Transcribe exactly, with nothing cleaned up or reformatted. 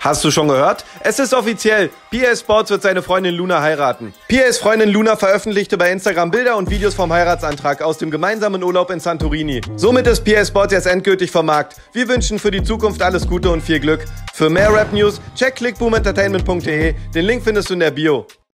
Hast du schon gehört? Es ist offiziell. P A Sports wird seine Freundin Luna heiraten. P As Freundin Luna veröffentlichte bei Instagram Bilder und Videos vom Heiratsantrag aus dem gemeinsamen Urlaub in Santorini. Somit ist P A Sports jetzt endgültig vom Markt. Wir wünschen für die Zukunft alles Gute und viel Glück. Für mehr Rap-News check clickboom entertainment punkt de. Den Link findest du in der Bio.